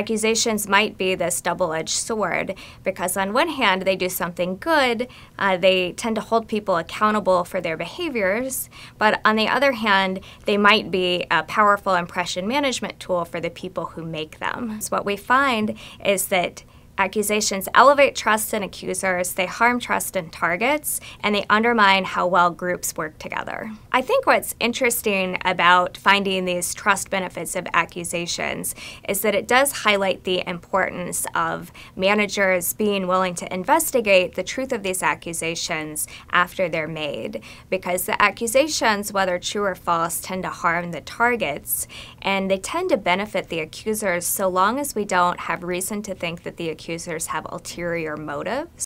accusations might be this double-edged sword, because on one hand, they do something good. They tend to hold people accountable for their behaviors. But on the other hand, they might be a powerful impression management tool for the people who make them. So what we find is that accusations elevate trust in accusers, they harm trust in targets, and they undermine how well groups work together. I think what's interesting about finding these trust benefits of accusations is that it does highlight the importance of managers being willing to investigate the truth of these accusations after they're made, because the accusations, whether true or false, tend to harm the targets, and they tend to benefit the accusers so long as we don't have reason to think that the accusers have ulterior motives.